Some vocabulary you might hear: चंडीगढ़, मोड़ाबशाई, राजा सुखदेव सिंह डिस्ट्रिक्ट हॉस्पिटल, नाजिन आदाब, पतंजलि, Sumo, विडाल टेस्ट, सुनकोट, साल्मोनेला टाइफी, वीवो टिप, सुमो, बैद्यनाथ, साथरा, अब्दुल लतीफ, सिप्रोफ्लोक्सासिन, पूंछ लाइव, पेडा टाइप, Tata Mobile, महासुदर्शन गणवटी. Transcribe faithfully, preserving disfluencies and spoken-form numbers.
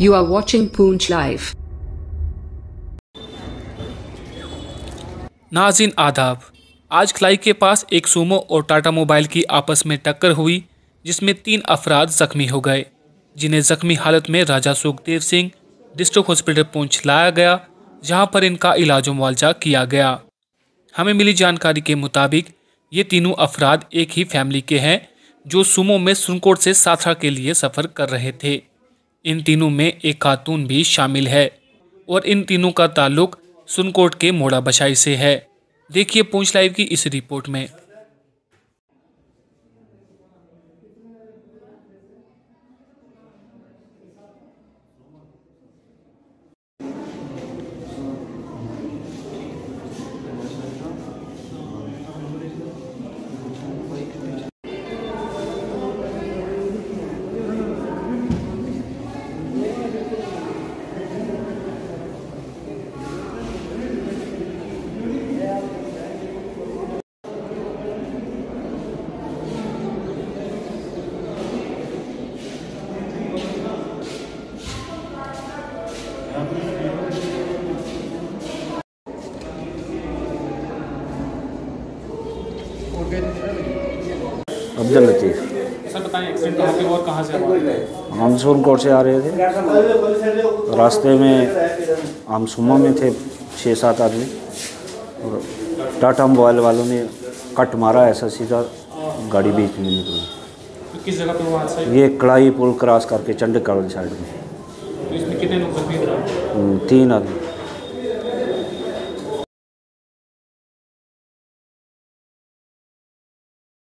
You are watching पूंछ लाइव। नाजिन आदाब, आज खलाई के पास एक सूमो और टाटा मोबाइल की आपस में टक्कर हुई जिसमें तीन अफराद जख्मी हो गए, जिन्हें जख्मी हालत में राजा सुखदेव सिंह डिस्ट्रिक्ट हॉस्पिटल पूंछ लाया गया, जहां पर इनका इलाज व मुआवजा किया गया। हमें मिली जानकारी के मुताबिक ये तीनों अफराद एक ही फैमिली के हैं जो सुमो में सुनकोट से साथरा के लिए सफ़र कर रहे थे। इन तीनों में एक खातून भी शामिल है और इन तीनों का ताल्लुक सुनकोट के मोड़ाबशाई से है। देखिए पूंछ लाइव की इस रिपोर्ट में। अब्दुल लतीफ सर, बताएं एक्सीडेंट कहाँ पे और कहाँ से हुआ? हम सुनकोट से आ रहे थे, रास्ते में हम सुमो में थे छः सात आदमी, और टाटा मोबाइल वालों ने कट मारा, ऐसा सीधा गाड़ी बीच में निकली। किस जगह पे हुआ हादसा? ये कड़ाई पुल क्रॉस करके चंडीगढ़ साइड में। तो इसमें कितने लोग जख्मी हुए? तीन आदमी।